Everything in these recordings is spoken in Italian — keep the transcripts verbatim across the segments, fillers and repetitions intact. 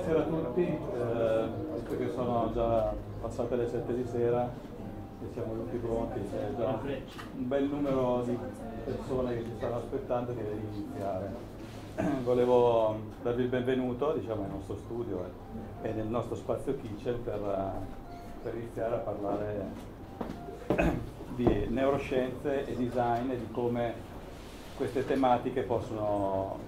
Buonasera a tutti, eh, visto che sono già passate le sette di sera e siamo tutti pronti, c'è già un bel numero di persone che ci stanno aspettando che deve iniziare. Volevo darvi il benvenuto, diciamo, nel nostro studio e nel nostro spazio kitchen per, per iniziare a parlare di neuroscienze e design e di come queste tematiche possono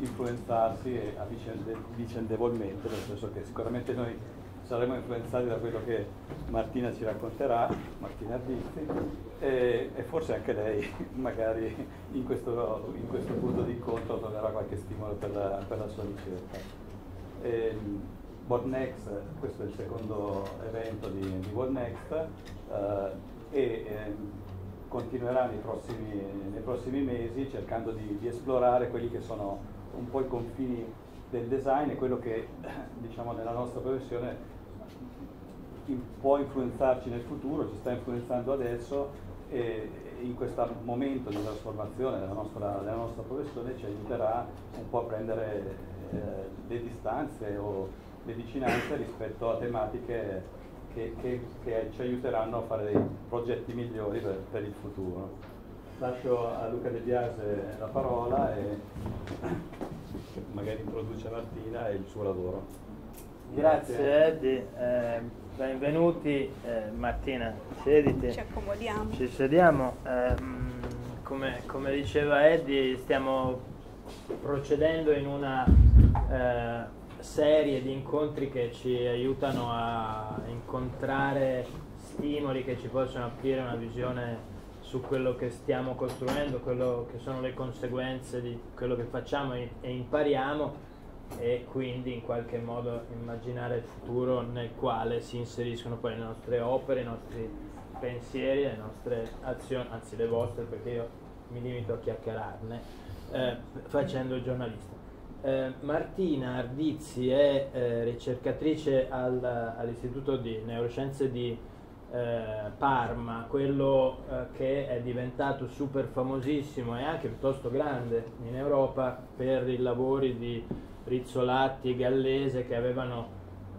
influenzarsi e vicende, vicendevolmente, nel senso che sicuramente noi saremo influenzati da quello che Martina ci racconterà, Martina Ardizzi, e, e forse anche lei magari in questo, in questo punto di incontro troverà qualche stimolo per la, per la sua ricerca. E, World Next, questo è il secondo evento di, di World Next eh, e eh, continuerà nei prossimi, nei prossimi mesi cercando di, di esplorare quelli che sono un po' i confini del design e quello che, diciamo, nella nostra professione in, può influenzarci nel futuro, ci sta influenzando adesso e in questo momento di trasformazione della nostra, della nostra professione ci aiuterà un po' a prendere eh, le distanze o le vicinanze rispetto a tematiche Che, che, che ci aiuteranno a fare dei progetti migliori per, per il futuro. Lascio a Luca De Biase la parola e magari introduce Martina e il suo lavoro. Grazie, Grazie Eddie, eh, benvenuti. Eh, Martina, siediti. Ci accomodiamo. Ci sediamo. Eh, come, come diceva Eddie, stiamo procedendo in una... Eh, serie di incontri che ci aiutano a incontrare stimoli che ci possono aprire una visione su quello che stiamo costruendo, quello che sono le conseguenze di quello che facciamo e impariamo, e quindi in qualche modo immaginare il futuro nel quale si inseriscono poi le nostre opere, i nostri pensieri, le nostre azioni, anzi le vostre, perché io mi limito a chiacchierarne eh, facendo il giornalista. Eh, Martina Ardizzi è eh, ricercatrice al, all'Istituto di Neuroscienze di eh, Parma, quello eh, che è diventato super famosissimo e anche piuttosto grande in Europa per i lavori di Rizzolatti e Gallese, che avevano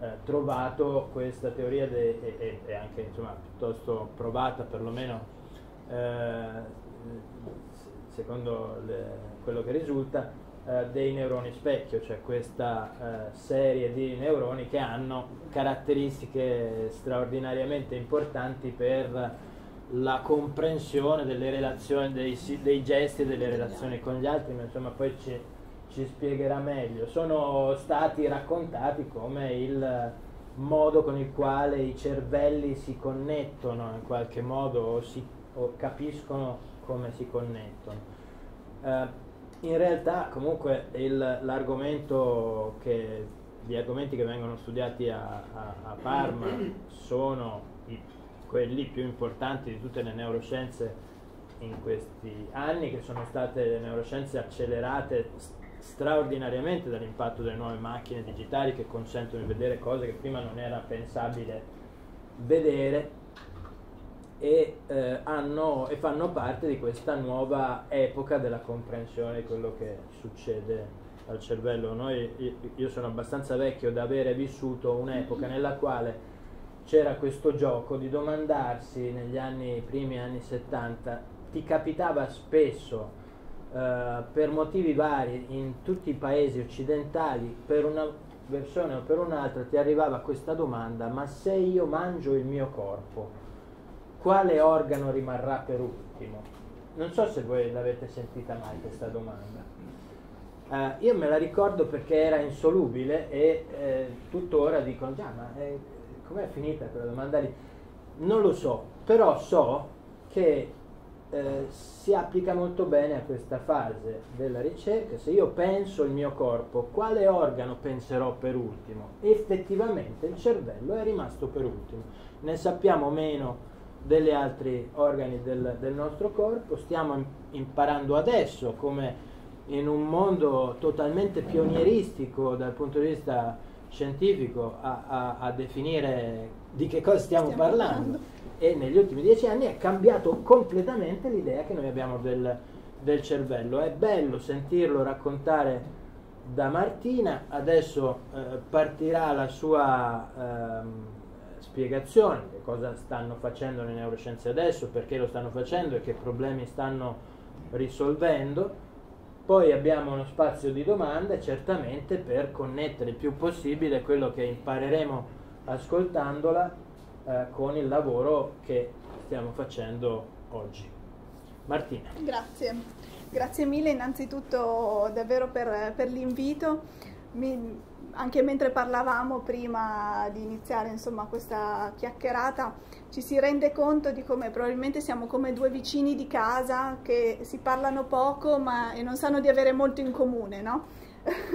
eh, trovato questa teoria de, e, e, e anche, insomma, piuttosto provata, perlomeno eh, secondo le, quello che risulta, dei neuroni specchio, cioè questa eh, serie di neuroni che hanno caratteristiche straordinariamente importanti per la comprensione delle relazioni, dei, dei gesti e delle relazioni con gli altri, ma insomma poi ci, ci spiegherà meglio. Sono stati raccontati come il modo con il quale i cervelli si connettono in qualche modo o, si, o capiscono come si connettono. Eh, In realtà, comunque, l'argomento che, gli argomenti che vengono studiati a, a, a Parma sono i, quelli più importanti di tutte le neuroscienze in questi anni, che sono state le neuroscienze accelerate straordinariamente dall'impatto delle nuove macchine digitali, che consentono di vedere cose che prima non era pensabile vedere. E, eh, hanno, e fanno parte di questa nuova epoca della comprensione di quello che succede al cervello. Noi, io sono abbastanza vecchio da avere vissuto un'epoca nella quale c'era questo gioco di domandarsi, negli anni, primi anni settanta, ti capitava spesso eh, per motivi vari in tutti i paesi occidentali, per una versione o per un'altra ti arrivava questa domanda: ma se io mangio il mio corpo, quale organo rimarrà per ultimo? Non so se voi l'avete sentita mai questa domanda. Eh, io me la ricordo perché era insolubile e eh, tuttora dicono: già, ma eh, com'è finita quella domanda lì? Non lo so, però so che eh, si applica molto bene a questa fase della ricerca. Se io penso il mio corpo, quale organo penserò per ultimo? Effettivamente il cervello è rimasto per ultimo. Ne sappiamo meno degli altri organi del, del nostro corpo, stiamo imparando adesso come, in un mondo totalmente pionieristico dal punto di vista scientifico, a, a, a definire di che cosa stiamo, stiamo parlando. parlando e negli ultimi dieci anni è cambiato completamente l'idea che noi abbiamo del, del cervello. È bello sentirlo raccontare da Martina. Adesso eh, partirà la sua ehm, spiegazione che cosa stanno facendo le neuroscienze adesso, perché lo stanno facendo e che problemi stanno risolvendo. Poi abbiamo uno spazio di domande, certamente, per connettere il più possibile quello che impareremo ascoltandola eh, con il lavoro che stiamo facendo oggi. Martina. Grazie. Grazie mille innanzitutto davvero per, per l'invito. Anche mentre parlavamo prima di iniziare insomma, questa chiacchierata, ci si rende conto di come probabilmente siamo come due vicini di casa che si parlano poco ma e non sanno di avere molto in comune, no?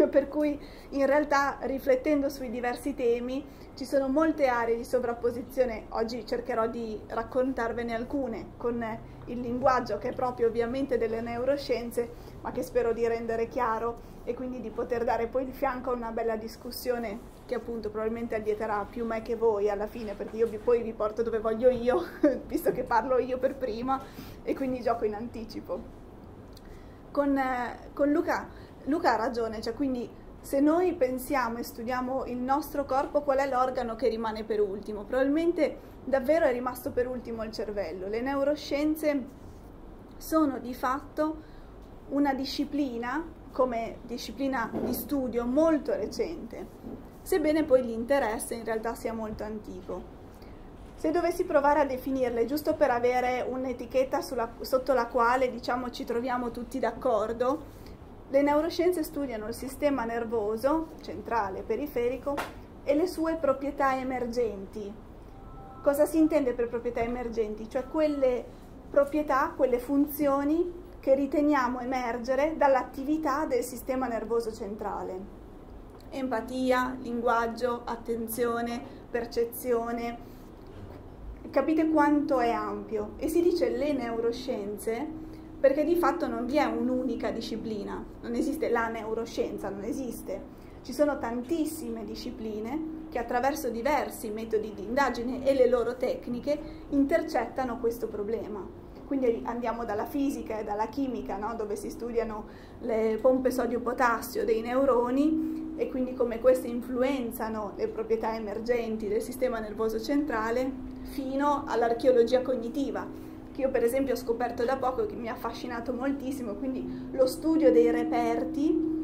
Per cui in realtà, riflettendo sui diversi temi, ci sono molte aree di sovrapposizione. Oggi cercherò di raccontarvene alcune con il linguaggio che è proprio ovviamente delle neuroscienze, ma che spero di rendere chiaro e quindi di poter dare poi di fianco a una bella discussione che appunto probabilmente allieterà più me che voi alla fine, perché io vi poi vi porto dove voglio io, visto che parlo io per prima e quindi gioco in anticipo. Con, eh, con Luca, Luca ha ragione, cioè quindi se noi pensiamo e studiamo il nostro corpo, qual è l'organo che rimane per ultimo? Probabilmente davvero è rimasto per ultimo il cervello. Le neuroscienze sono di fatto una disciplina, come disciplina di studio, molto recente, sebbene poi l'interesse in realtà sia molto antico. Se dovessi provare a definirle, giusto per avere un'etichetta sotto la quale diciamo ci troviamo tutti d'accordo, le neuroscienze studiano il sistema nervoso, centrale, periferico, e le sue proprietà emergenti. Cosa si intende per proprietà emergenti? Cioè quelle proprietà, quelle funzioni che riteniamo emergere dall'attività del sistema nervoso centrale. Empatia, linguaggio, attenzione, percezione. Capite quanto è ampio? E si dice le neuroscienze perché di fatto non vi è un'unica disciplina, non esiste la neuroscienza, non esiste. Ci sono tantissime discipline che attraverso diversi metodi di indagine e le loro tecniche intercettano questo problema. Quindi andiamo dalla fisica e dalla chimica, no? Dove si studiano le pompe sodio-potassio dei neuroni e quindi come queste influenzano le proprietà emergenti del sistema nervoso centrale, fino all'archeologia cognitiva, che io per esempio ho scoperto da poco e che mi ha affascinato moltissimo, quindi lo studio dei reperti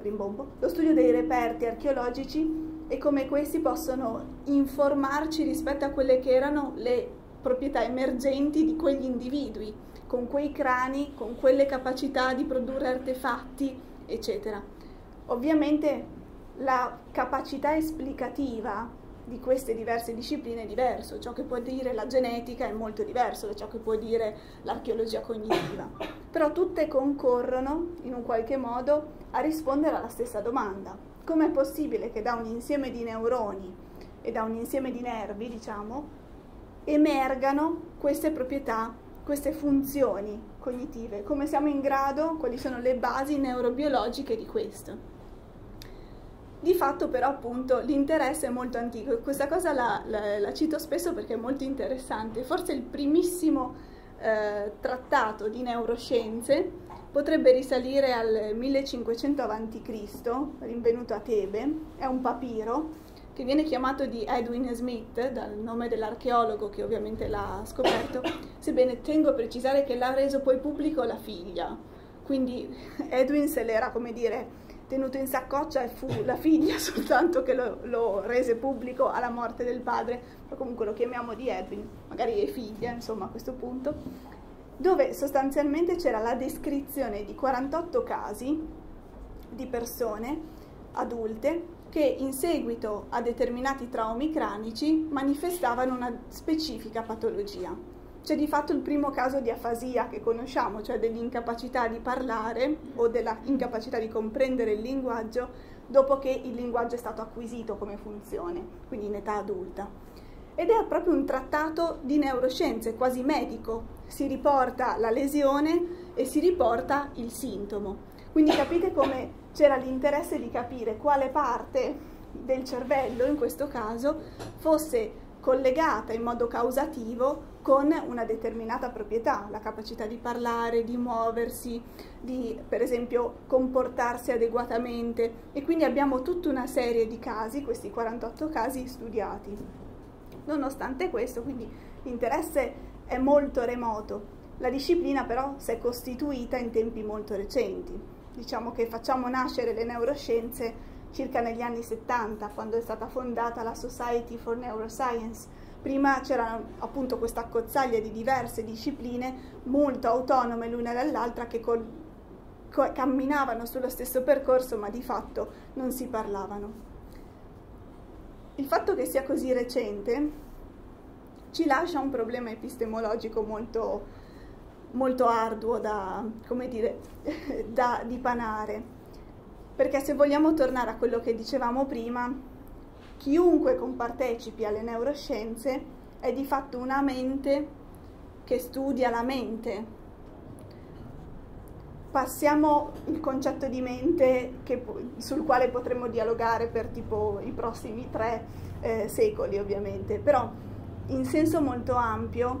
Rimbombo. Lo studio dei reperti archeologici e come questi possono informarci rispetto a quelle che erano le proprietà emergenti di quegli individui, con quei crani, con quelle capacità di produrre artefatti, eccetera. Ovviamente la capacità esplicativa di queste diverse discipline è diverso, ciò che può dire la genetica è molto diverso da ciò che può dire l'archeologia cognitiva, però tutte concorrono in un qualche modo a rispondere alla stessa domanda: com'è possibile che da un insieme di neuroni e da un insieme di nervi, diciamo, emergano queste proprietà, queste funzioni cognitive? Come siamo in grado, quali sono le basi neurobiologiche di questo? Di fatto però appunto l'interesse è molto antico e questa cosa la, la, la cito spesso perché è molto interessante. Forse il primissimo eh, trattato di neuroscienze potrebbe risalire al millecinquecento avanti Cristo, rinvenuto a Tebe. È un papiro che viene chiamato di Edwin Smith, dal nome dell'archeologo che ovviamente l'ha scoperto, sebbene tengo a precisare che l'ha reso poi pubblico la figlia, quindi Edwin se l'era, come dire, tenuto in saccoccia e fu la figlia soltanto che lo, lo rese pubblico alla morte del padre, ma comunque lo chiamiamo di Edwin, magari è figlia, insomma, a questo punto, dove sostanzialmente c'era la descrizione di quarantotto casi di persone adulte che in seguito a determinati traumi cranici manifestavano una specifica patologia. C'è di fatto il primo caso di afasia che conosciamo, cioè dell'incapacità di parlare o dell'incapacità di comprendere il linguaggio dopo che il linguaggio è stato acquisito come funzione, quindi in età adulta. Ed è proprio un trattato di neuroscienze, quasi medico, si riporta la lesione e si riporta il sintomo. Quindi capite come c'era l'interesse di capire quale parte del cervello, in questo caso, fosse collegata in modo causativo con una determinata proprietà, la capacità di parlare, di muoversi, di per esempio comportarsi adeguatamente, e quindi abbiamo tutta una serie di casi, questi quarantotto casi studiati. Nonostante questo, quindi l'interesse è molto remoto, la disciplina però si è costituita in tempi molto recenti. Diciamo che facciamo nascere le neuroscienze circa negli anni settanta, quando è stata fondata la Society for Neuroscience. Prima c'era appunto questa accozzaglia di diverse discipline molto autonome l'una dall'altra che camminavano sullo stesso percorso ma di fatto non si parlavano. Il fatto che sia così recente ci lascia un problema epistemologico molto, molto arduo da, come dire, da dipanare, perché se vogliamo tornare a quello che dicevamo prima, chiunque compartecipi alle neuroscienze è di fatto una mente che studia la mente. Passiamo il concetto di mente che, sul quale potremmo dialogare per tipo i prossimi tre eh, secoli ovviamente, però in senso molto ampio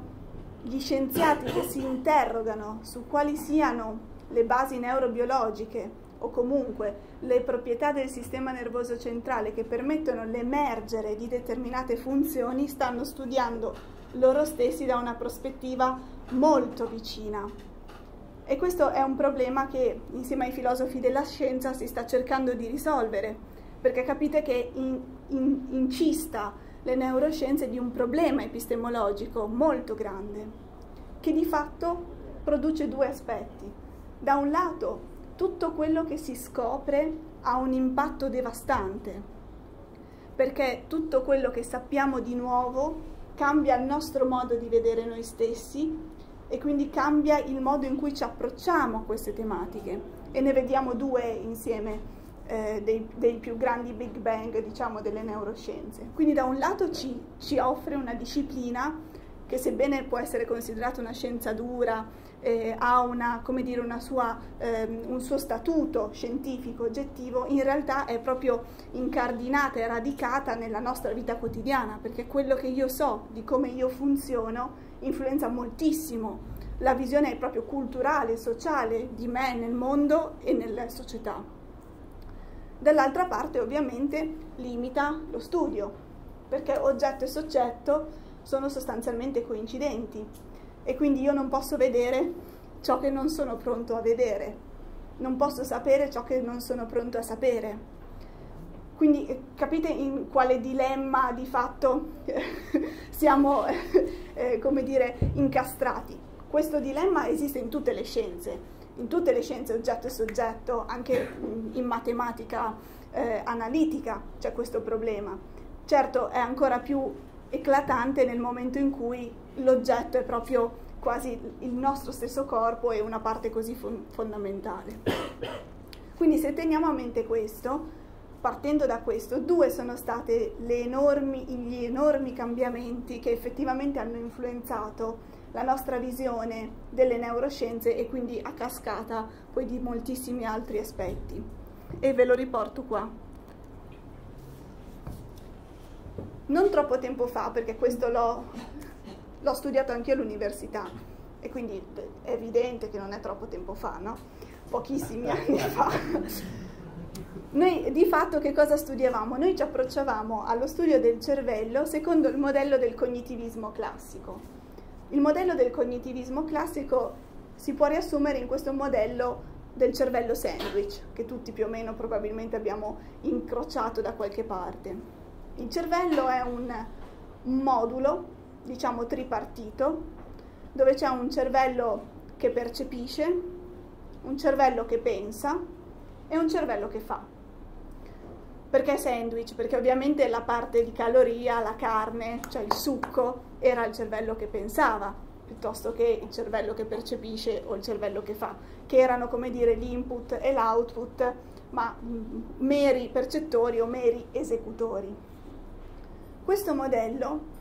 gli scienziati che si interrogano su quali siano le basi neurobiologiche o comunque le proprietà del sistema nervoso centrale che permettono l'emergere di determinate funzioni stanno studiando loro stessi da una prospettiva molto vicina. E questo è un problema che insieme ai filosofi della scienza si sta cercando di risolvere, perché capite che in, in, incista le neuroscienze di un problema epistemologico molto grande, che di fatto produce due aspetti. Da un lato tutto quello che si scopre ha un impatto devastante, perché tutto quello che sappiamo di nuovo cambia il nostro modo di vedere noi stessi e quindi cambia il modo in cui ci approcciamo a queste tematiche. E ne vediamo due insieme eh, dei, dei più grandi Big Bang, diciamo, delle neuroscienze. Quindi da un lato ci, ci offre una disciplina che, sebbene può essere considerata una scienza dura, Eh, ha una, come dire, una sua, ehm, un suo statuto scientifico oggettivo, in realtà è proprio incardinata e radicata nella nostra vita quotidiana, perché quello che io so di come io funziono influenza moltissimo la visione proprio culturale, sociale di me nel mondo e nella società. Dall'altra parte ovviamente limita lo studio, perché oggetto e soggetto sono sostanzialmente coincidenti. E quindi io non posso vedere ciò che non sono pronto a vedere, non posso sapere ciò che non sono pronto a sapere. Quindi capite in quale dilemma di fatto siamo, eh, come dire, incastrati. Questo dilemma esiste in tutte le scienze, in tutte le scienze oggetto e soggetto, anche in matematica eh, analitica c'è questo problema. Certo è ancora più eclatante nel momento in cui l'oggetto è proprio quasi il nostro stesso corpo e una parte così fondamentale. Quindi se teniamo a mente questo, partendo da questo, due sono stati gli enormi cambiamenti che effettivamente hanno influenzato la nostra visione delle neuroscienze e quindi a cascata poi di moltissimi altri aspetti. E ve lo riporto qua. Non troppo tempo fa, perché questo l'ho... L'ho studiato anche all'università e quindi è evidente che non è troppo tempo fa, no? Pochissimi anni fa. Noi di fatto che cosa studiavamo? Noi ci approcciavamo allo studio del cervello secondo il modello del cognitivismo classico. Il modello del cognitivismo classico si può riassumere in questo modello del cervello sandwich, che tutti più o meno probabilmente abbiamo incrociato da qualche parte. Il cervello è un, un modulo, diciamo tripartito, dove c'è un cervello che percepisce, un cervello che pensa e un cervello che fa. Perché sandwich? Perché ovviamente la parte di caloria, la carne, cioè il succo, era il cervello che pensava, piuttosto che il cervello che percepisce o il cervello che fa, che erano, come dire, l'input e l'output, ma meri percettori o meri esecutori. Questo modello,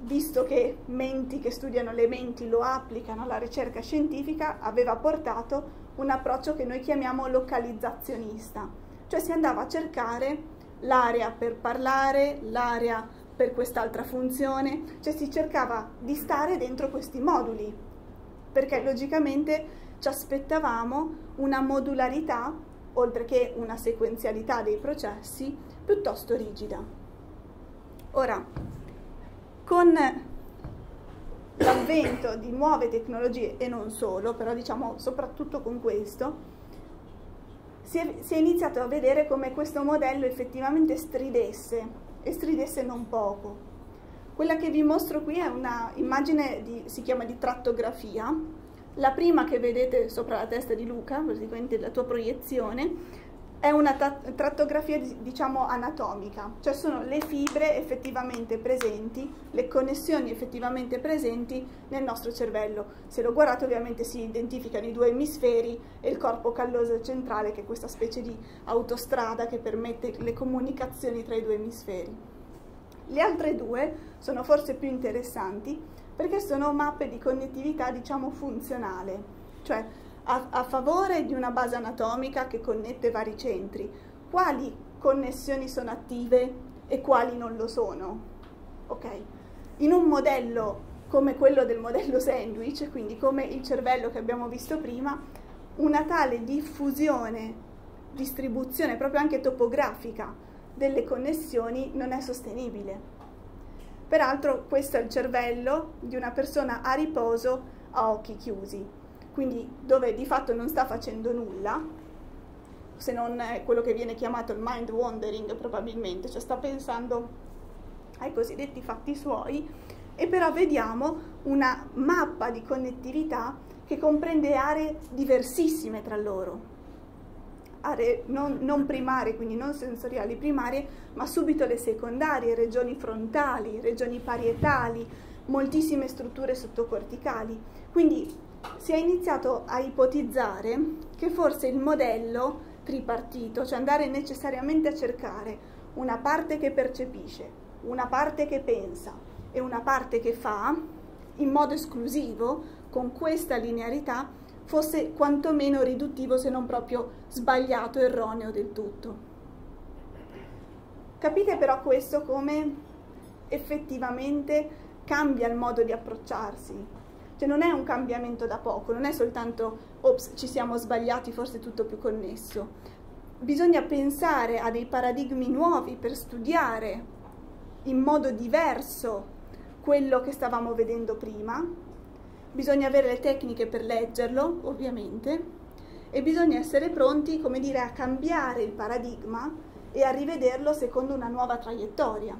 visto che menti che studiano le menti lo applicano alla ricerca scientifica, aveva portato un approccio che noi chiamiamo localizzazionista, cioè si andava a cercare l'area per parlare, l'area per quest'altra funzione, cioè si cercava di stare dentro questi moduli, perché logicamente ci aspettavamo una modularità, oltre che una sequenzialità dei processi, piuttosto rigida. Ora, con l'avvento di nuove tecnologie, e non solo, però diciamo soprattutto con questo, si è, si è iniziato a vedere come questo modello effettivamente stridesse, e stridesse non poco. Quella che vi mostro qui è una immagine di, si chiama di trattografia. La prima che vedete sopra la testa di Luca, praticamente la tua proiezione, è una trattografia diciamo anatomica, cioè sono le fibre effettivamente presenti, le connessioni effettivamente presenti nel nostro cervello. Se lo guardate ovviamente si identificano i due emisferi e il corpo calloso centrale, che è questa specie di autostrada che permette le comunicazioni tra i due emisferi. Le altre due sono forse più interessanti, perché sono mappe di connettività, diciamo, funzionale, cioè a, a favore di una base anatomica che connette vari centri. Quali connessioni sono attive e quali non lo sono? Okay. In un modello come quello del modello sandwich, quindi come il cervello che abbiamo visto prima, una tale diffusione, distribuzione proprio anche topografica delle connessioni non è sostenibile. Peraltro questo è il cervello di una persona a riposo a occhi chiusi, quindi dove di fatto non sta facendo nulla, se non quello che viene chiamato il mind wandering probabilmente, cioè sta pensando ai cosiddetti fatti suoi, e però vediamo una mappa di connettività che comprende aree diversissime tra loro. Aree non, non primarie, quindi non sensoriali primarie, ma subito le secondarie, regioni frontali, regioni parietali, moltissime strutture sottocorticali. Quindi si è iniziato a ipotizzare che forse il modello tripartito, cioè andare necessariamente a cercare una parte che percepisce, una parte che pensa e una parte che fa, in modo esclusivo, con questa linearità, fosse quantomeno riduttivo, se non proprio sbagliato, erroneo del tutto. Capite però questo come effettivamente cambia il modo di approcciarsi, cioè non è un cambiamento da poco, non è soltanto ops, ci siamo sbagliati, forse è tutto più connesso. Bisogna pensare a dei paradigmi nuovi per studiare in modo diverso quello che stavamo vedendo prima. Bisogna avere le tecniche per leggerlo, ovviamente, e bisogna essere pronti, come dire, a cambiare il paradigma e a rivederlo secondo una nuova traiettoria.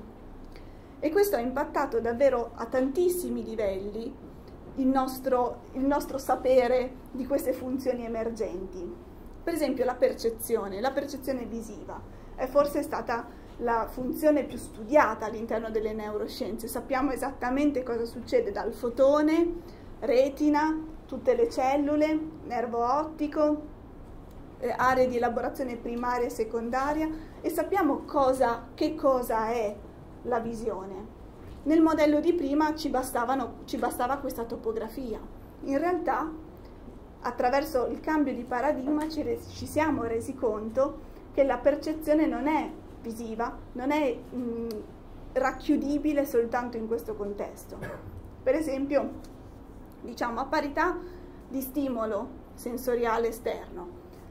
E questo ha impattato davvero a tantissimi livelli il nostro, il nostro sapere di queste funzioni emergenti. Per esempio la percezione, la percezione visiva, è forse stata la funzione più studiata all'interno delle neuroscienze. Sappiamo esattamente cosa succede dal fotone, retina, tutte le cellule, nervo ottico, eh, aree di elaborazione primaria e secondaria, e sappiamo cosa, che cosa è la visione. Nel modello di prima ci, bastavano, ci bastava questa topografia. In realtà, attraverso il cambio di paradigma ci, re, ci siamo resi conto che la percezione non è visiva, non è mh, racchiudibile soltanto in questo contesto. Per esempio, diciamo a parità di stimolo sensoriale esterno,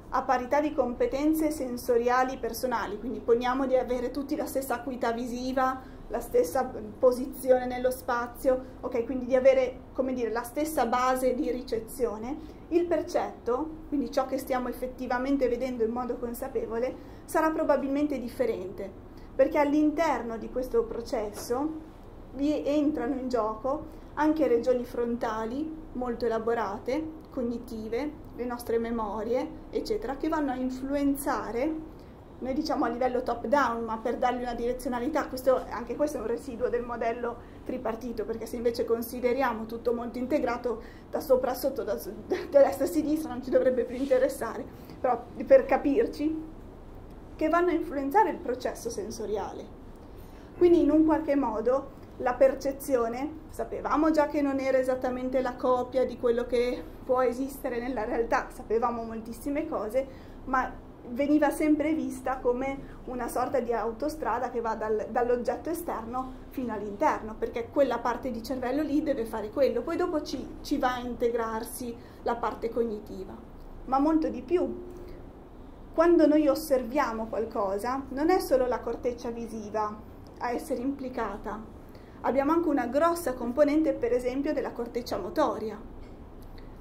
a parità di competenze sensoriali personali, quindi poniamo di avere tutti la stessa acuità visiva, la stessa posizione nello spazio, ok, quindi di avere, come dire, la stessa base di ricezione, il percetto, quindi ciò che stiamo effettivamente vedendo in modo consapevole, sarà probabilmente differente, perché all'interno di questo processo vi entrano in gioco anche regioni frontali molto elaborate, cognitive, le nostre memorie, eccetera, che vanno a influenzare, noi diciamo a livello top-down, ma per dargli una direzionalità, questo, anche questo è un residuo del modello tripartito, perché se invece consideriamo tutto molto integrato, da sopra a sotto, da, da destra a sinistra, non ci dovrebbe più interessare, però per capirci, che vanno a influenzare il processo sensoriale. Quindi in un qualche modo la percezione, sapevamo già che non era esattamente la copia di quello che può esistere nella realtà, sapevamo moltissime cose, ma veniva sempre vista come una sorta di autostrada che va dal, dall'oggetto esterno fino all'interno, perché quella parte di cervello lì deve fare quello, poi dopo ci, ci va a integrarsi la parte cognitiva. Ma molto di più, quando noi osserviamo qualcosa non è solo la corteccia visiva a essere implicata, abbiamo anche una grossa componente per esempio della corteccia motoria,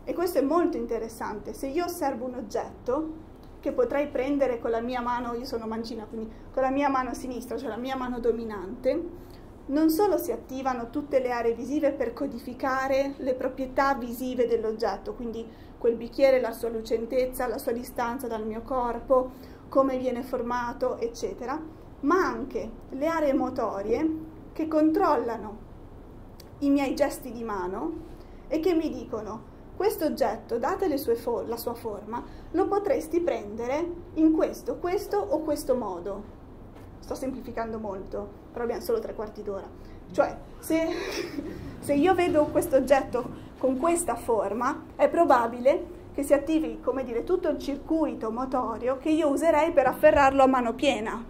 e questo è molto interessante. Se io osservo un oggetto che potrei prendere con la mia mano, io sono mancina, quindi con la mia mano sinistra, cioè la mia mano dominante, non solo si attivano tutte le aree visive per codificare le proprietà visive dell'oggetto, quindi quel bicchiere, la sua lucentezza, la sua distanza dal mio corpo, come viene formato, eccetera, ma anche le aree motorie che controllano i miei gesti di mano e che mi dicono: questo oggetto, data le sue fo- la sua forma, lo potresti prendere in questo, questo o questo modo. Sto semplificando molto, però abbiamo solo tre quarti d'ora. Cioè, se, se io vedo questo oggetto con questa forma, è probabile che si attivi, come dire, tutto il circuito motorio che io userei per afferrarlo a mano piena,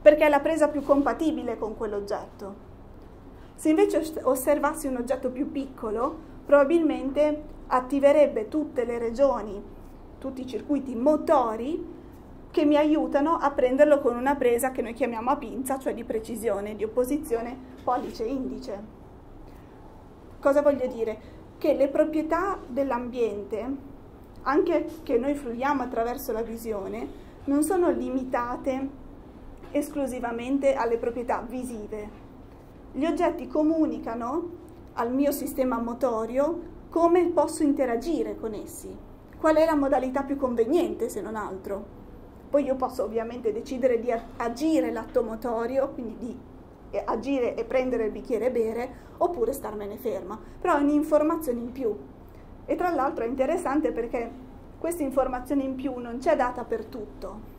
perché è la presa più compatibile con quell'oggetto. Se invece osservassi un oggetto più piccolo, probabilmente attiverebbe tutte le regioni, tutti i circuiti motori che mi aiutano a prenderlo con una presa che noi chiamiamo a pinza, cioè di precisione, di opposizione pollice-indice. Cosa voglio dire? Che le proprietà dell'ambiente, anche che noi fruiamo attraverso la visione, non sono limitate esclusivamente alle proprietà visive. Gli oggetti comunicano al mio sistema motorio come posso interagire con essi, qual è la modalità più conveniente se non altro. Poi io posso ovviamente decidere di agire l'atto motorio, quindi di agire e prendere il bicchiere e bere, oppure starmene ferma, però è un'informazione in più. E tra l'altro è interessante perché questa informazione in più non c'è data per tutto,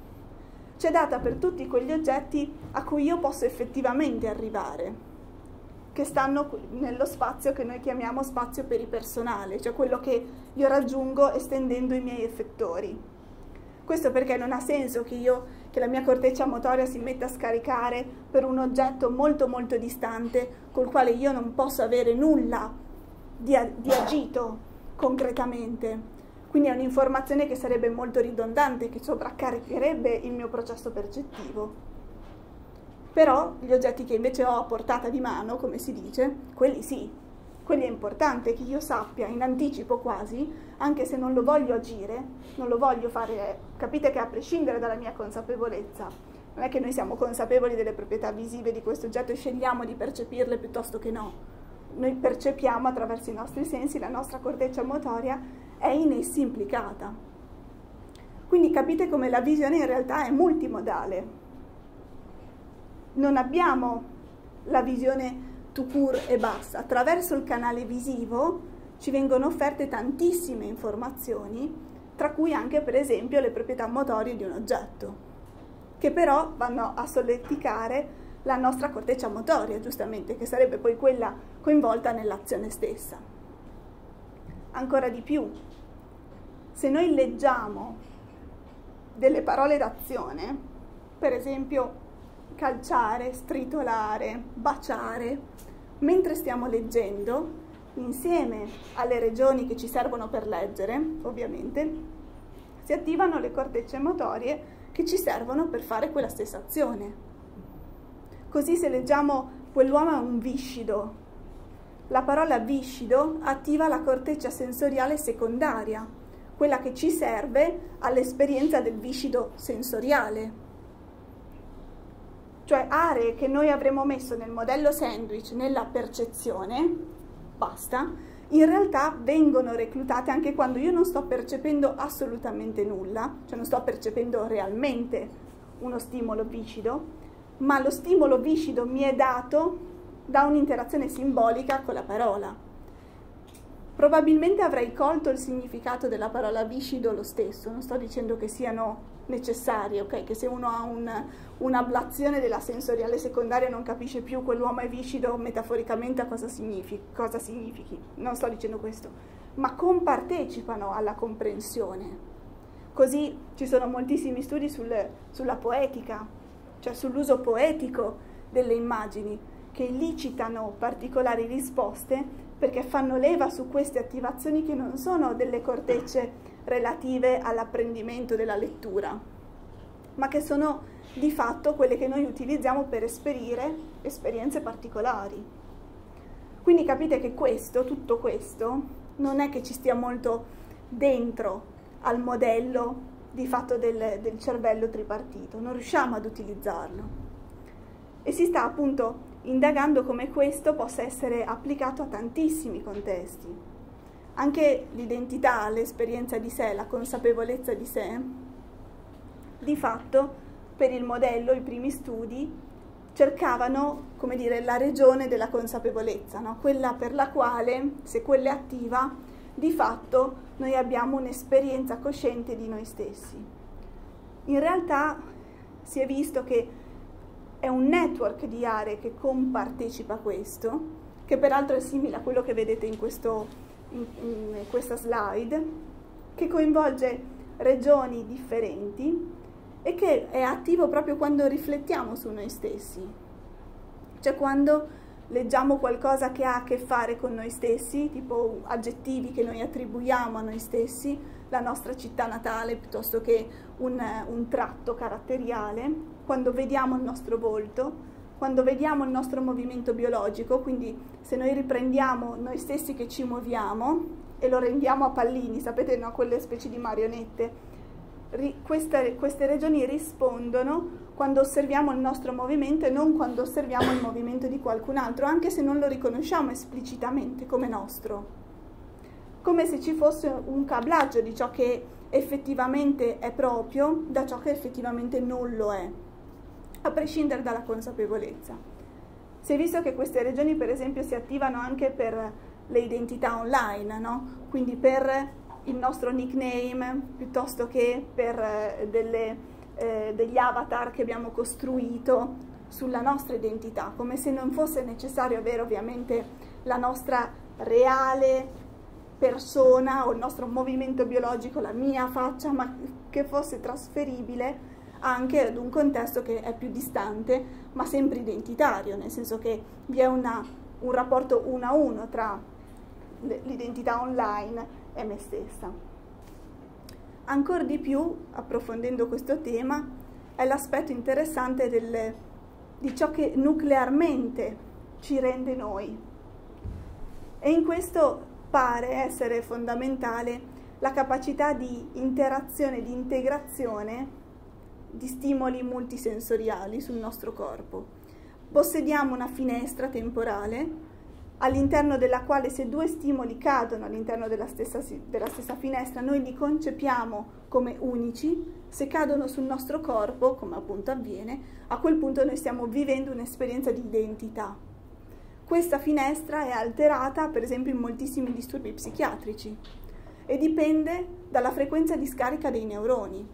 c'è data per tutti quegli oggetti a cui io posso effettivamente arrivare, che stanno nello spazio che noi chiamiamo spazio peripersonale, cioè quello che io raggiungo estendendo i miei effettori. Questo perché non ha senso che io, che la mia corteccia motoria si metta a scaricare per un oggetto molto molto distante col quale io non posso avere nulla di, di agito concretamente. Quindi è un'informazione che sarebbe molto ridondante, che sovraccaricherebbe il mio processo percettivo. Però gli oggetti che invece ho a portata di mano, come si dice, quelli sì, quelli è importante che io sappia in anticipo quasi, anche se non lo voglio agire, non lo voglio fare, capite che a prescindere dalla mia consapevolezza, non è che noi siamo consapevoli delle proprietà visive di questo oggetto e scegliamo di percepirle piuttosto che no, noi percepiamo attraverso i nostri sensi, la nostra corteccia motoria è in essi implicata. Quindi capite come la visione in realtà è multimodale. Non abbiamo la visione tout court e basta, attraverso il canale visivo ci vengono offerte tantissime informazioni, tra cui anche per esempio le proprietà motorie di un oggetto, che però vanno a solleticare la nostra corteccia motoria, giustamente, che sarebbe poi quella coinvolta nell'azione stessa. Ancora di più, se noi leggiamo delle parole d'azione, per esempio calciare, stritolare, baciare, mentre stiamo leggendo, insieme alle regioni che ci servono per leggere, ovviamente, si attivano le cortecce motorie che ci servono per fare quella stessa azione. Così se leggiamo "quell'uomo è un viscido", la parola viscido attiva la corteccia sensoriale secondaria, quella che ci serve all'esperienza del viscido sensoriale. Cioè aree che noi avremmo messo nel modello sandwich, nella percezione, basta, in realtà vengono reclutate anche quando io non sto percependo assolutamente nulla, cioè non sto percependo realmente uno stimolo viscido, ma lo stimolo viscido mi è dato da un'interazione simbolica con la parola. Probabilmente avrei colto il significato della parola viscido lo stesso, non sto dicendo che siano necessarie, ok? Che se uno ha un, un'ablazione della sensoriale secondaria non capisce più "quell'uomo è viscido" metaforicamente a cosa significhi, cosa significhi, non sto dicendo questo, ma compartecipano alla comprensione. Così ci sono moltissimi studi sul, sulla poetica, cioè sull'uso poetico delle immagini, che illicitano particolari risposte perché fanno leva su queste attivazioni che non sono delle cortecce relative all'apprendimento della lettura, ma che sono di fatto quelle che noi utilizziamo per esperire esperienze particolari. Quindi capite che questo, tutto questo, non è che ci stia molto dentro al modello di fatto del, del cervello tripartito, non riusciamo ad utilizzarlo. E si sta appunto indagando come questo possa essere applicato a tantissimi contesti. Anche l'identità, l'esperienza di sé, la consapevolezza di sé, di fatto per il modello, i primi studi, cercavano, come dire, la regione della consapevolezza, no? Quella per la quale, se quella è attiva, di fatto noi abbiamo un'esperienza cosciente di noi stessi. In realtà si è visto che è un network di aree che compartecipa questo, che peraltro è simile a quello che vedete in, questo, in, in questa slide, che coinvolge regioni differenti e che è attivo proprio quando riflettiamo su noi stessi, cioè quando leggiamo qualcosa che ha a che fare con noi stessi, tipo aggettivi che noi attribuiamo a noi stessi, la nostra città natale piuttosto che un, un tratto caratteriale, quando vediamo il nostro volto, quando vediamo il nostro movimento biologico, quindi se noi riprendiamo noi stessi che ci muoviamo e lo rendiamo a pallini, sapete, no? Quelle specie di marionette. Queste, queste regioni rispondono quando osserviamo il nostro movimento e non quando osserviamo il movimento di qualcun altro, anche se non lo riconosciamo esplicitamente come nostro. Come se ci fosse un cablaggio di ciò che effettivamente è proprio da ciò che effettivamente non lo è, a prescindere dalla consapevolezza. Si è visto che queste regioni, per esempio, si attivano anche per le identità online, no? Quindi per il nostro nickname, piuttosto che per delle, eh, degli avatar che abbiamo costruito sulla nostra identità, come se non fosse necessario avere ovviamente la nostra reale persona o il nostro movimento biologico, la mia faccia, ma che fosse trasferibile anche ad un contesto che è più distante, ma sempre identitario, nel senso che vi è una, un rapporto uno a uno tra l'identità online e me stessa. Ancora di più, approfondendo questo tema, è l'aspetto interessante del, di ciò che nuclearmente ci rende noi. E in questo pare essere fondamentale la capacità di interazione, di integrazione di stimoli multisensoriali sul nostro corpo. Possediamo una finestra temporale all'interno della quale, se due stimoli cadono all'interno della stessa, della stessa finestra, noi li concepiamo come unici. Se cadono sul nostro corpo, come appunto avviene, a quel punto noi stiamo vivendo un'esperienza di identità. Questa finestra è alterata, per esempio, in moltissimi disturbi psichiatrici e dipende dalla frequenza di scarica dei neuroni.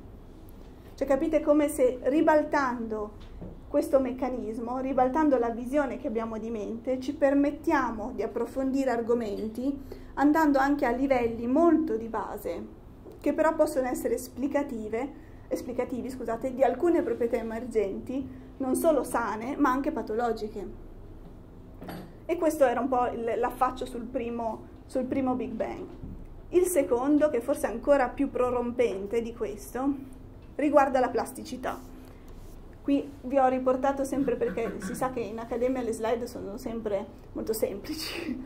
Cioè capite come se ribaltando questo meccanismo, ribaltando la visione che abbiamo di mente, ci permettiamo di approfondire argomenti andando anche a livelli molto di base, che però possono essere esplicative, esplicativi, scusate, di alcune proprietà emergenti, non solo sane, ma anche patologiche. E questo era un po' l'affaccio sul primo, sul primo Big Bang. Il secondo, che forse è ancora più prorompente di questo, riguarda la plasticità. Qui vi ho riportato sempre perché si sa che in accademia le slide sono sempre molto semplici.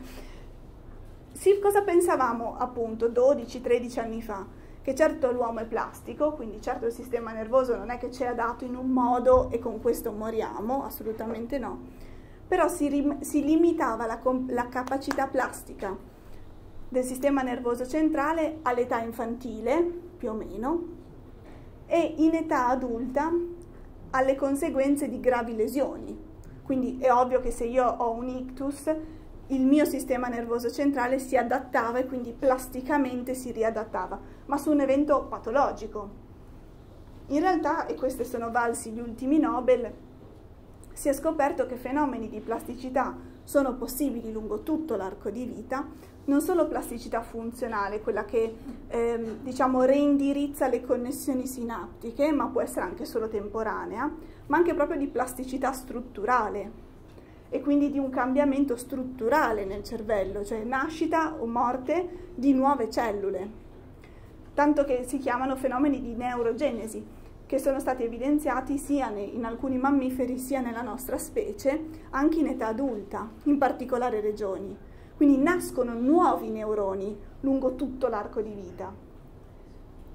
Sì, cosa pensavamo appunto dodici tredici anni fa? Che certo l'uomo è plastico, quindi certo il sistema nervoso non è che ce l'ha dato in un modo e con questo moriamo, assolutamente no. Però si, si limitava la, la capacità plastica del sistema nervoso centrale all'età infantile, più o meno, e in età adulta alle conseguenze di gravi lesioni. Quindi è ovvio che se io ho un ictus, il mio sistema nervoso centrale si adattava e quindi plasticamente si riadattava, ma su un evento patologico. In realtà, e questi sono valsi gli ultimi Nobel, si è scoperto che fenomeni di plasticità sono possibili lungo tutto l'arco di vita, non solo plasticità funzionale, quella che ehm, diciamo reindirizza le connessioni sinaptiche, ma può essere anche solo temporanea, ma anche proprio di plasticità strutturale e quindi di un cambiamento strutturale nel cervello, cioè nascita o morte di nuove cellule, tanto che si chiamano fenomeni di neurogenesi, che sono stati evidenziati sia in alcuni mammiferi sia nella nostra specie, anche in età adulta, in particolari regioni. Quindi nascono nuovi neuroni lungo tutto l'arco di vita.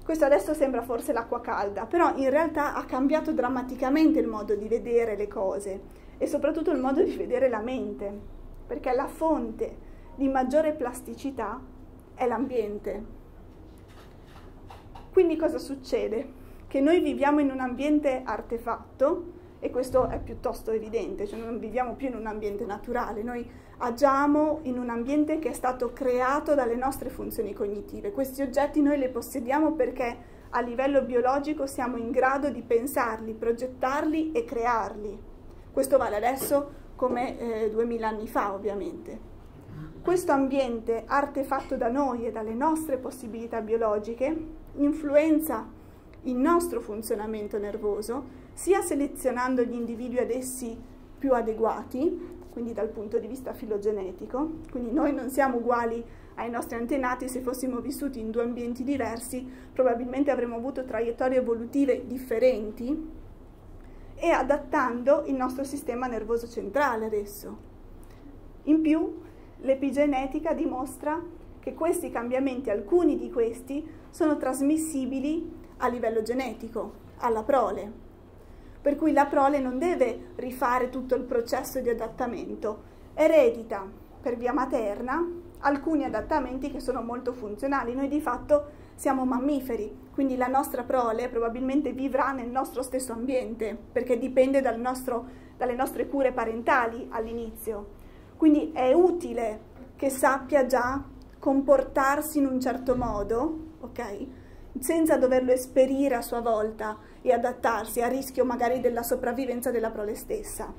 Questo adesso sembra forse l'acqua calda, però in realtà ha cambiato drammaticamente il modo di vedere le cose e soprattutto il modo di vedere la mente, perché la fonte di maggiore plasticità è l'ambiente. Quindi cosa succede? Che noi viviamo in un ambiente artefatto, e questo è piuttosto evidente, cioè non viviamo più in un ambiente naturale, noi agiamo in un ambiente che è stato creato dalle nostre funzioni cognitive. Questi oggetti noi li possediamo perché a livello biologico siamo in grado di pensarli, progettarli e crearli. Questo vale adesso come eh, duemila anni fa, ovviamente. Questo ambiente artefatto da noi e dalle nostre possibilità biologiche influenza il nostro funzionamento nervoso, sia selezionando gli individui ad essi più adeguati, quindi dal punto di vista filogenetico, quindi noi non siamo uguali ai nostri antenati, se fossimo vissuti in due ambienti diversi probabilmente avremmo avuto traiettorie evolutive differenti, e adattando il nostro sistema nervoso centrale adesso. In più l'epigenetica dimostra che questi cambiamenti, alcuni di questi, sono trasmissibili a livello genetico, alla prole, per cui la prole non deve rifare tutto il processo di adattamento, eredita per via materna alcuni adattamenti che sono molto funzionali. Noi di fatto siamo mammiferi, quindi la nostra prole probabilmente vivrà nel nostro stesso ambiente, perché dipende dal nostro, dalle nostre cure parentali all'inizio, quindi è utile che sappia già comportarsi in un certo modo, ok? Senza doverlo esperire a sua volta e adattarsi a rischio magari della sopravvivenza della prole stessa.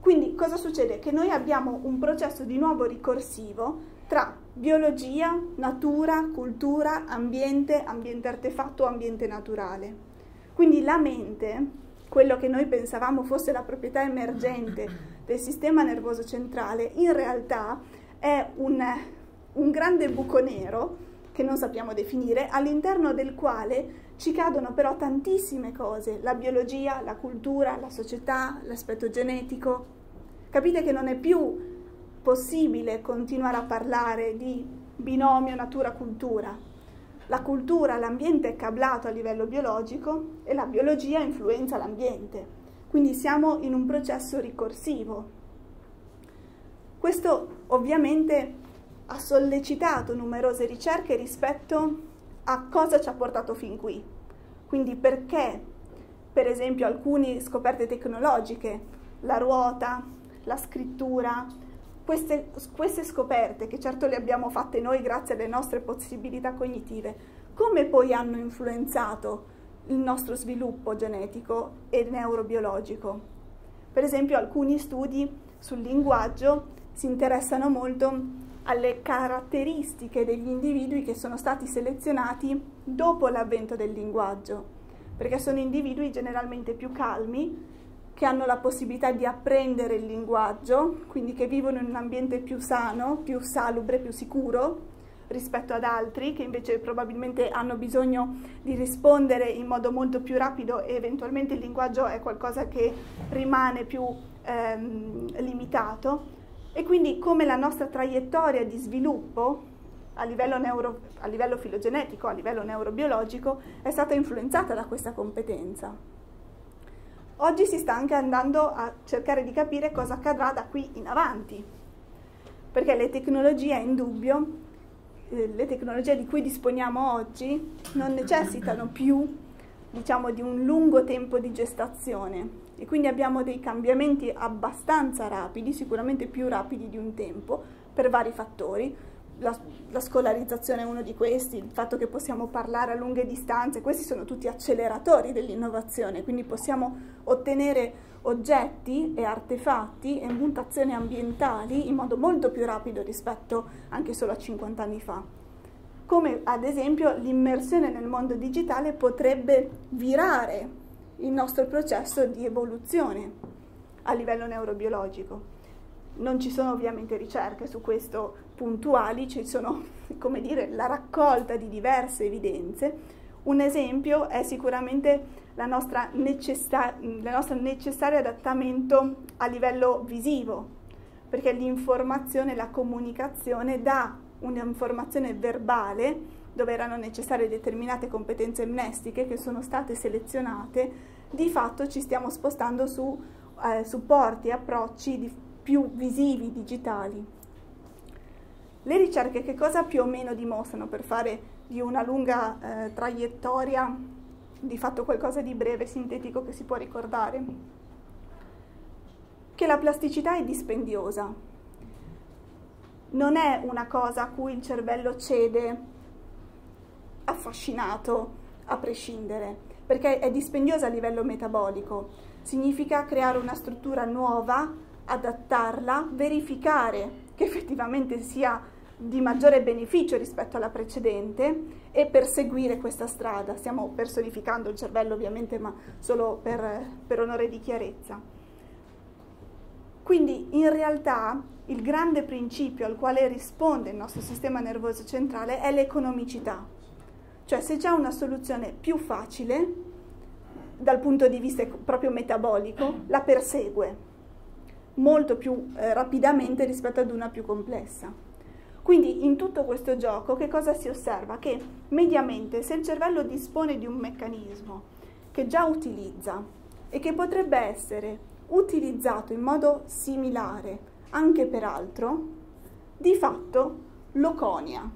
Quindi cosa succede? Che noi abbiamo un processo di nuovo ricorsivo tra biologia, natura, cultura, ambiente, ambiente artefatto, ambiente naturale. Quindi la mente, quello che noi pensavamo fosse la proprietà emergente del sistema nervoso centrale, in realtà è un, un grande buco nero che non sappiamo definire, all'interno del quale ci cadono però tantissime cose, la biologia, la cultura, la società, l'aspetto genetico. Capite che non è più possibile continuare a parlare di binomio natura-cultura. La cultura, l'ambiente è cablato a livello biologico e la biologia influenza l'ambiente, quindi siamo in un processo ricorsivo. Questo ovviamente ha sollecitato numerose ricerche rispetto a cosa ci ha portato fin qui, quindi perché, per esempio, alcune scoperte tecnologiche, la ruota, la scrittura, queste, queste scoperte che certo le abbiamo fatte noi grazie alle nostre possibilità cognitive, come poi hanno influenzato il nostro sviluppo genetico e neurobiologico. Per esempio alcuni studi sul linguaggio si interessano molto alle caratteristiche degli individui che sono stati selezionati dopo l'avvento del linguaggio, perché sono individui generalmente più calmi, che hanno la possibilità di apprendere il linguaggio, quindi che vivono in un ambiente più sano, più salubre, più sicuro, rispetto ad altri che invece probabilmente hanno bisogno di rispondere in modo molto più rapido e eventualmente il linguaggio è qualcosa che rimane più ehm, limitato. E quindi come la nostra traiettoria di sviluppo a livello, neuro, a livello filogenetico, a livello neurobiologico, è stata influenzata da questa competenza. Oggi si sta anche andando a cercare di capire cosa accadrà da qui in avanti, perché le tecnologie, indubbio, le tecnologie di cui disponiamo oggi non necessitano più, diciamo, di un lungo tempo di gestazione e quindi abbiamo dei cambiamenti abbastanza rapidi, sicuramente più rapidi di un tempo per vari fattori, la, la scolarizzazione è uno di questi, il fatto che possiamo parlare a lunghe distanze, questi sono tutti acceleratori dell'innovazione, quindi possiamo ottenere oggetti e artefatti e mutazioni ambientali in modo molto più rapido rispetto anche solo a cinquanta anni fa. Come ad esempio l'immersione nel mondo digitale potrebbe virare il nostro processo di evoluzione a livello neurobiologico. Non ci sono ovviamente ricerche su questo puntuali, ci sono, come dire, la raccolta di diverse evidenze. Un esempio è sicuramente la nostra necessità, la nostra necessario adattamento a livello visivo, perché l'informazione, la comunicazione dà un'informazione verbale dove erano necessarie determinate competenze mnestiche che sono state selezionate, di fatto ci stiamo spostando su eh, supporti e approcci di più visivi, digitali. Le ricerche che cosa più o meno dimostrano, per fare di una lunga eh, traiettoria di fatto qualcosa di breve e sintetico che si può ricordare? Che la plasticità è dispendiosa, non è una cosa a cui il cervello cede affascinato a prescindere, perché è dispendiosa a livello metabolico, significa creare una struttura nuova, adattarla, verificare che effettivamente sia di maggiore beneficio rispetto alla precedente e perseguire questa strada. Stiamo personificando il cervello ovviamente, ma solo per, per onore di chiarezza. Quindi in realtà il grande principio al quale risponde il nostro sistema nervoso centrale è l'economicità, cioè se c'è una soluzione più facile dal punto di vista proprio metabolico la persegue molto più eh, rapidamente rispetto ad una più complessa. Quindi in tutto questo gioco che cosa si osserva? Che mediamente se il cervello dispone di un meccanismo che già utilizza e che potrebbe essere utilizzato in modo similare anche per altro, di fatto lo conia.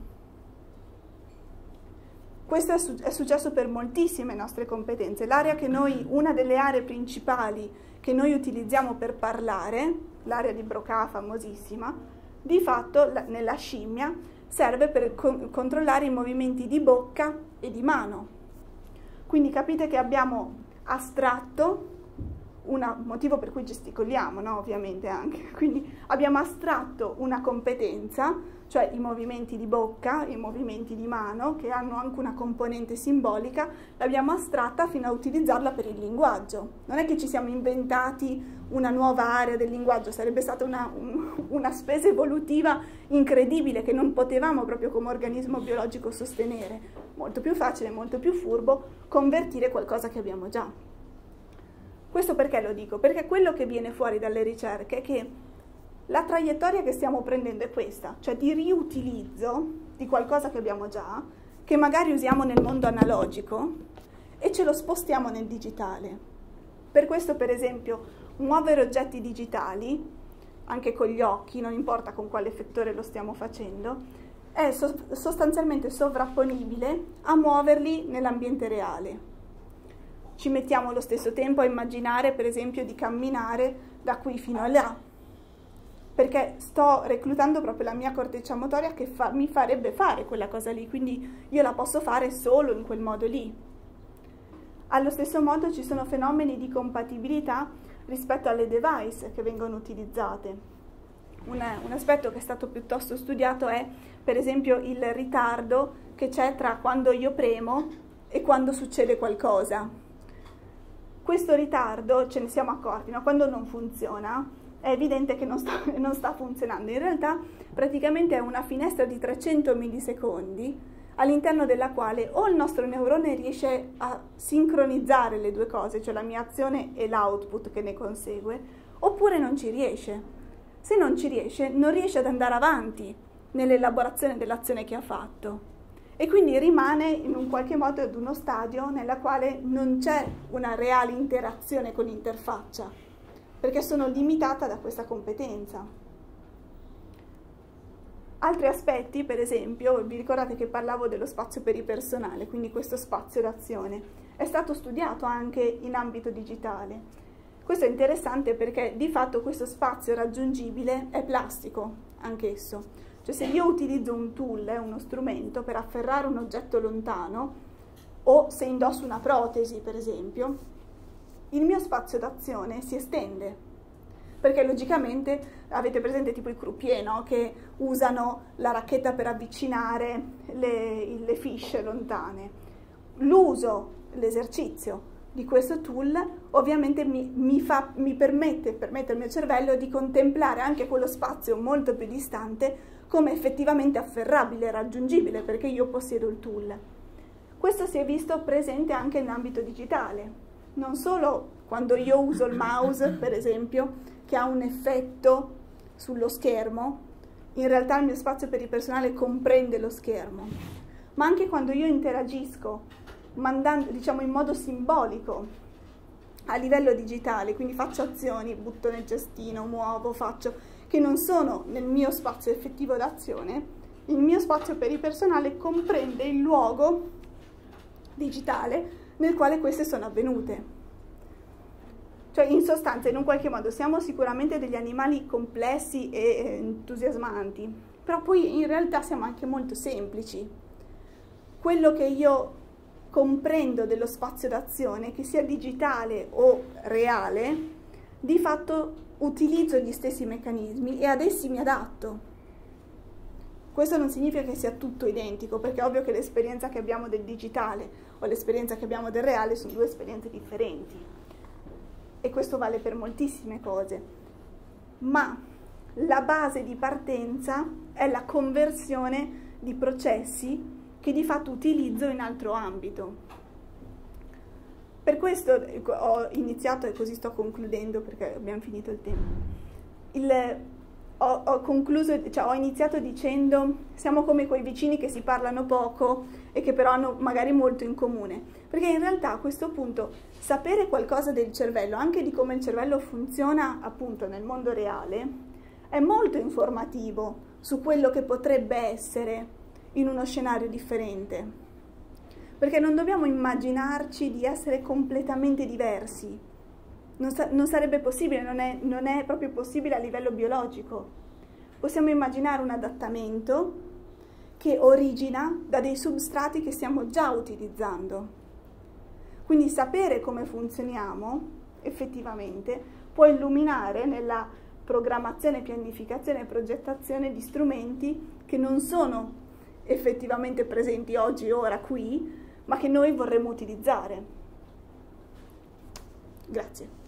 Questo è, su- è successo per moltissime nostre competenze. L'area che noi, una delle aree principali che noi utilizziamo per parlare, l'area di Broca famosissima, di fatto la, nella scimmia serve per con, controllare i movimenti di bocca e di mano. Quindi capite che abbiamo astratto, un motivo per cui gesticoliamo, no? Ovviamente anche, quindi abbiamo astratto una competenza, cioè i movimenti di bocca, i movimenti di mano, che hanno anche una componente simbolica, l'abbiamo astratta fino a utilizzarla per il linguaggio. Non è che ci siamo inventati una nuova area del linguaggio, sarebbe stata una, un, una spesa evolutiva incredibile che non potevamo proprio come organismo biologico sostenere. Molto più facile, molto più furbo convertire qualcosa che abbiamo già. Questo perché lo dico? Perché quello che viene fuori dalle ricerche è che la traiettoria che stiamo prendendo è questa, cioè di riutilizzo di qualcosa che abbiamo già, che magari usiamo nel mondo analogico e ce lo spostiamo nel digitale. Per questo, per esempio, muovere oggetti digitali, anche con gli occhi, non importa con quale effettore lo stiamo facendo, è so- sostanzialmente sovrapponibile a muoverli nell'ambiente reale. Ci mettiamo lo stesso tempo a immaginare, per esempio, di camminare da qui fino a là, perché sto reclutando proprio la mia corteccia motoria che fa, mi farebbe fare quella cosa lì, quindi io la posso fare solo in quel modo lì. Allo stesso modo ci sono fenomeni di compatibilità rispetto alle device che vengono utilizzate. Un, un aspetto che è stato piuttosto studiato è, per esempio, il ritardo che c'è tra quando io premo e quando succede qualcosa. Questo ritardo, ce ne siamo accorti, no? Quando non funziona, è evidente che non sta, non sta funzionando, in realtà praticamente è una finestra di trecento millisecondi all'interno della quale o il nostro neurone riesce a sincronizzare le due cose, cioè la mia azione e l'output che ne consegue, oppure non ci riesce. Se non ci riesce, non riesce ad andare avanti nell'elaborazione dell'azione che ha fatto e quindi rimane in un qualche modo ad uno stadio nella quale non c'è una reale interazione con l'interfaccia, perché sono limitata da questa competenza. Altri aspetti, per esempio, vi ricordate che parlavo dello spazio peripersonale, quindi questo spazio d'azione, è stato studiato anche in ambito digitale. Questo è interessante perché di fatto questo spazio raggiungibile è plastico anch'esso, Cioè se io utilizzo un tool, eh, uno strumento per afferrare un oggetto lontano, o se indosso una protesi per esempio, il mio spazio d'azione si estende, perché logicamente avete presente tipo i croupier, no? Che usano la racchetta per avvicinare le, le fiche lontane. L'uso, l'esercizio di questo tool ovviamente mi, mi, fa, mi permette, permette al mio cervello di contemplare anche quello spazio molto più distante come effettivamente afferrabile, raggiungibile, perché io possiedo il tool. Questo si è visto presente anche in ambito digitale, non solo quando io uso il mouse, per esempio, che ha un effetto sullo schermo, in realtà il mio spazio peripersonale comprende lo schermo, ma anche quando io interagisco, mandando, diciamo, in modo simbolico, a livello digitale, quindi faccio azioni, butto nel cestino, muovo, faccio, che non sono nel mio spazio effettivo d'azione, il mio spazio peripersonale comprende il luogo digitale nel quale queste sono avvenute. Cioè, in sostanza, in un qualche modo, siamo sicuramente degli animali complessi e entusiasmanti, però poi in realtà siamo anche molto semplici. Quello che io comprendo dello spazio d'azione, che sia digitale o reale, di fatto utilizzo gli stessi meccanismi e ad essi mi adatto. Questo non significa che sia tutto identico, perché è ovvio che l'esperienza che abbiamo del digitale o l'esperienza che abbiamo del reale sono due esperienze differenti. E questo vale per moltissime cose. Ma la base di partenza è la conversione di processi che di fatto utilizzo in altro ambito. Per questo ho iniziato, e così sto concludendo perché abbiamo finito il tempo, il, ho, ho, concluso, cioè, ho iniziato dicendo siamo come quei vicini che si parlano poco e che però hanno magari molto in comune, perché in realtà a questo punto sapere qualcosa del cervello, anche di come il cervello funziona appunto nel mondo reale, è molto informativo su quello che potrebbe essere in uno scenario differente, perché non dobbiamo immaginarci di essere completamente diversi, non, sa non sarebbe possibile, non è, non è proprio possibile a livello biologico. Possiamo immaginare un adattamento che origina da dei substrati che stiamo già utilizzando, quindi sapere come funzioniamo effettivamente può illuminare nella programmazione, pianificazione e progettazione di strumenti che non sono effettivamente presenti oggi, ora, qui, ma che noi vorremmo utilizzare. Grazie.